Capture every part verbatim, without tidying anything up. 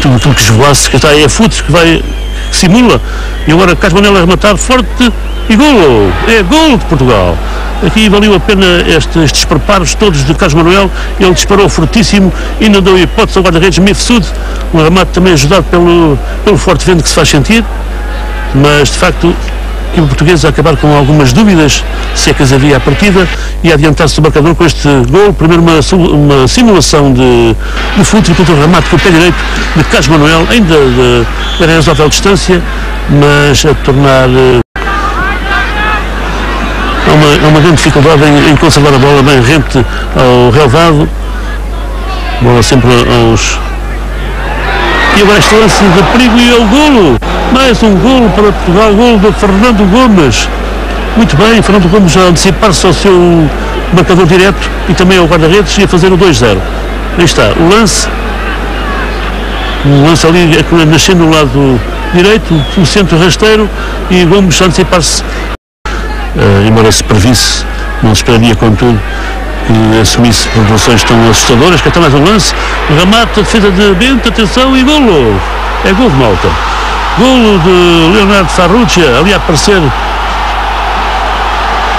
tudo tudo que esvoasse, que está aí, é futsal que vai, que simula, e agora Carlos Manuel é rematado forte e golo, é golo de Portugal. Aqui valeu a pena este, estes preparos todos de Carlos Manuel, ele disparou fortíssimo, ainda deu hipótese ao guarda-redes Mifsud, um remate também ajudado pelo, pelo forte vento que se faz sentir, mas de facto que o português acabar com algumas dúvidas se é que as havia à partida e adiantar-se do marcador com este gol. Primeiro uma, uma simulação de, de futebol contra o remate com o pé direito de Carlos Manuel, ainda de razoável distância, mas a tornar uh, uma, uma grande dificuldade em, em conservar a bola bem rente ao relevado, bola sempre aos... E agora este lance de perigo e é o golo. Mais um golo para Portugal, golo de Fernando Gomes. Muito bem, Fernando Gomes a antecipar-se ao seu marcador direto e também ao guarda-redes e a fazer o dois a zero. Aí está, o lance. O lance ali é nascendo no lado direito, o centro rasteiro, e Gomes a antecipar-se. Uh, embora se previsse, não se esperaria contudo que assumisse produções tão assustadoras. Que até mais um lance, remata, defesa de Bento, atenção e golo. É golo de Malta. Golo de Leonardo Farrugia, ali a aparecer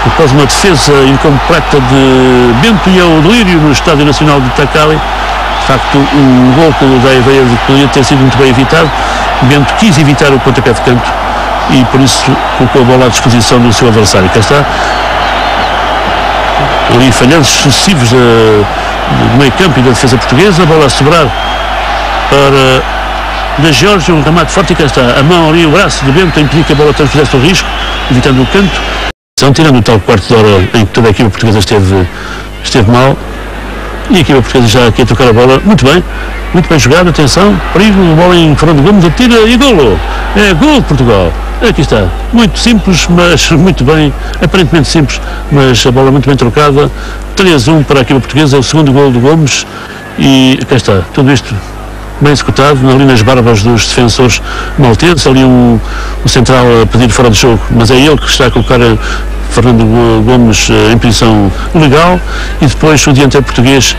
após uma defesa incompleta de Bento e ao delírio no Estádio Nacional de Tacali. De facto, um gol que dá a ideia de que poderia ter sido muito bem evitado. Bento quis evitar o pontapé de canto e por isso colocou a bola à disposição do seu adversário. Cá está. Ali falhanços sucessivos do meio campo e da defesa portuguesa. A bola a sobrar para... da Georgia, um remate forte, e cá está a mão ali, o braço de Bento, impedir que a bola transfizesse o risco, evitando o canto. Então, tirando o tal quarto de hora em que toda a equipa portuguesa esteve, esteve mal, e a equipa portuguesa já aqui a trocar a bola, muito bem, muito bem jogado, atenção, perigo, a bola em Fernando Gomes, atira e golo, é golo de Portugal. Aqui está, muito simples, mas muito bem, aparentemente simples, mas a bola muito bem trocada, três a um para a equipa portuguesa, o segundo golo do Gomes, e cá está, tudo isto bem executado, ali nas barbas dos defensores malteses, ali um, um central a pedir fora de jogo, mas é ele que está a colocar Fernando Gomes em posição legal, e depois o dianteiro português